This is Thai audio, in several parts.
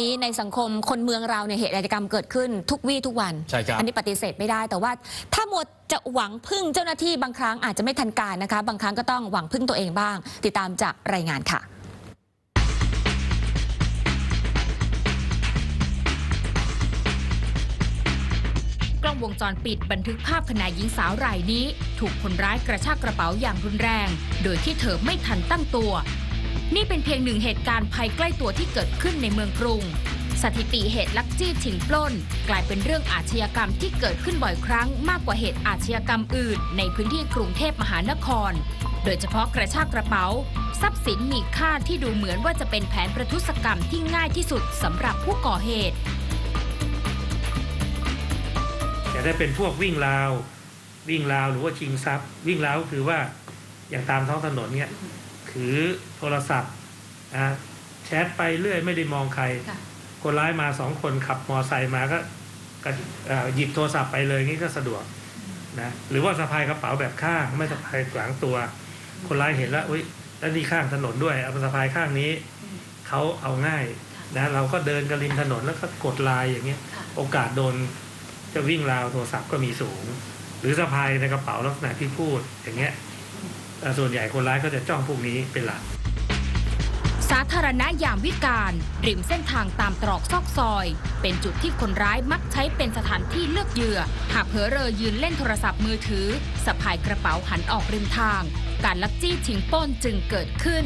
นี้ในสังคมคนเมืองเราเนี่ยเหตุอาชญากรรมเกิดขึ้นทุกวี่ทุกวันอันนี้ปฏิเสธไม่ได้แต่ว่าถ้าหมดจะหวังพึ่งเจ้าหน้าที่บางครั้งอาจจะไม่ทันการนะคะบางครั้งก็ต้องหวังพึ่งตัวเองบ้างติดตามจากรายงานค่ะกล้องวงจรปิดบันทึกภาพขณะหญิงสาวรายนี้ถูกคนร้ายกระชากกระเป๋าอย่างรุนแรงโดยที่เธอไม่ทันตั้งตัวนี่เป็นเพียงหนึ่งเหตุการณ์ภัยใกล้ตัวที่เกิดขึ้นในเมืองกรุงสถิติเหตุลักจี้ชิงปล้นกลายเป็นเรื่องอาชญากรรมที่เกิดขึ้นบ่อยครั้งมากกว่าเหตุอาชญากรรมอื่นในพื้นที่กรุงเทพมหานครโดยเฉพาะกระชากกระเป๋าทรัพย์สินมีค่าที่ดูเหมือนว่าจะเป็นแผนประทุษกรรมที่ง่ายที่สุดสำหรับผู้ก่อเหตุแต่ถ้าเป็นพวกวิ่งราวหรือว่าชิงทรัพย์วิ่งราวคือว่าอย่างตามท้องถนนเนี่ยถือโทรศัพท์แชทไปเรื่อยไม่ได้มองใครคนร้ายมาสองคนขับมอไซค์มาก็หยิบโทรศัพท์ไปเลยนี่ก็สะดวกนะหรือว่าสะพายกระเป๋าแบบข้างไม่สะพายหลังตัวคนร้ายเห็นแล้วอุ้ยแล้วนี่ข้างถนนด้วยเอาสะพายข้างนี้เขาเอาง่ายนะเราก็เดินกันริมถนนแล้วก็กดไลน์อย่างเงี้ยโอกาสโดนจะวิ่งราวโทรศัพท์ก็มีสูงหรือสะพายในกระเป๋าลักษณะที่พูดอย่างเงี้ยส่วนใหญ่คนร้ายก็จะจ้องพวกนี้เป็นหลักสาธารณะยามวิกาลริมเส้นทางตามตรอกซอกซอยเป็นจุดที่คนร้ายมักใช้เป็นสถานที่เลือกเหยื่อหากเผลอเรอยืนเล่นโทรศัพท์มือถือสะพายกระเป๋าหันออกริมทางการลักจี้ชิงปล้นจึงเกิดขึ้น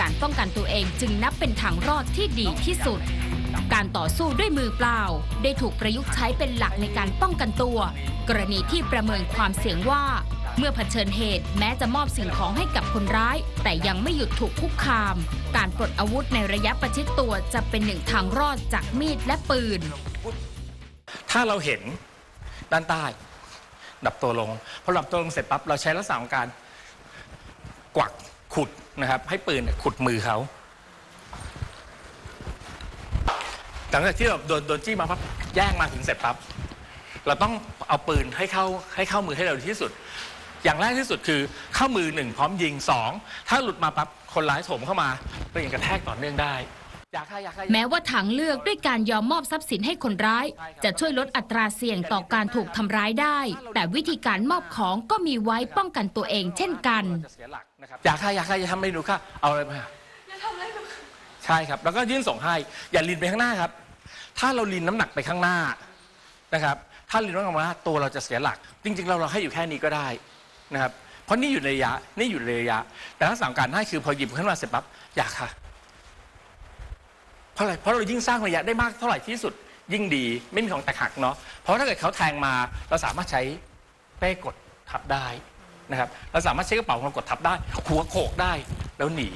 การป้องกันตัวเองจึงนับเป็นทางรอดที่ดีที่สุดการต่อสู้ด้วยมือเปล่าได้ถูกประยุกต์ใช้เป็นหลักในการป้องกันตัวกรณีที่ประเมินความเสี่ยงว่าเมื่อเผชิญเหตุแม้จะมอบสิ่งของให้กับคนร้ายแต่ยังไม่หยุดถูกคุกคามการปลดอาวุธในระยะประชิดตัวจะเป็นหนึ่งทางรอดจากมีดและปืนถ้าเราเห็นด้านใต้ดับตัวลงพอดับตัวลงเสร็จปั๊บเราใช้ลักษณะของการกวักขุดนะครับให้ปืนขุดมือเขาหลังจากที่เราโดนจี้มาปั๊บแย่งมาถึงเสร็จปั๊บเราต้องเอาปืนให้เข้ามือให้เร็วที่สุดอย่างแรกที่สุดคือเข้ามือ1พร้อมยิง2ถ้าหลุดมาปั๊บคนร้ายโถมเข้ามาก็ยังกระแทกต่อเนื่องได้แม้ว่าทางเลือกด้วยการยอมมอบทรัพย์สินให้คนร้ายจะช่วยลดอัตราเสี่ยงต่อการถูกทำร้ายได้แต่วิธีการมอบของก็มีไว้ป้องกันตัวเองเช่นกันอยากให้ทำไม่รู้ค่ะเอาอะไรมาใช่ครับแล้วก็ยื่นส่งให้อย่าลินไปข้างหน้าครับถ้าเราลินน้ำหนักไปข้างหน้านะครับถ้าลินน้ำหนักมาตัวเราจะเสียหลักจริงๆเราให้อยู่แค่นี้ก็ได้นะครับเพราะนี่อยู่ในระยะแต่ถ้าสั่งการให้คือพอหยิบขึ้นมาเสร็จปั๊บอยากค่ะเพราะเรายิ่งสร้างระยะได้มากเท่าไหร่ที่สุดยิ่งดีไม่มีของแตกหักเนาะเพราะถ้าเกิดเขาแทงมาเราสามารถใช้เป้กดทับได้นะครับเราสามารถใช้กระเป๋าของเรากดทับได้หัวโขกได้แล้วหนี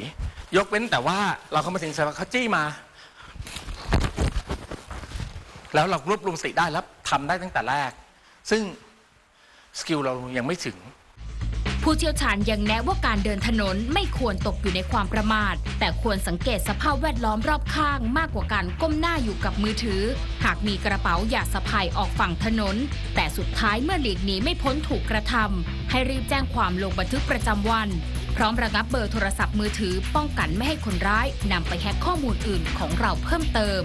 ยกเว้นแต่ว่าเราเข้ามาถึงเสร็จเขาจี้มาแล้วเรารวบรวมสติได้แล้วทำได้ตั้งแต่แรกซึ่งสกิลเรายังไม่ถึงผู้เชี่ยวชาญยังแนะว่าการเดินถนนไม่ควรตกอยู่ในความประมาทแต่ควรสังเกตสภาพแวดล้อมรอบข้างมากกว่าการก้มหน้าอยู่กับมือถือหากมีกระเป๋าอย่าสะพายออกฝั่งถนนแต่สุดท้ายเมื่อหลีกหนีไม่พ้นถูกกระทำให้รีบแจ้งความลงบันทึกประจำวันพร้อมระงับเบอร์โทรศัพท์มือถือป้องกันไม่ให้คนร้ายนำไปแฮ็กข้อมูลอื่นของเราเพิ่มเติม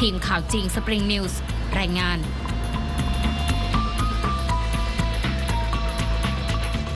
ทีมข่าวจริง Spring News รายงาน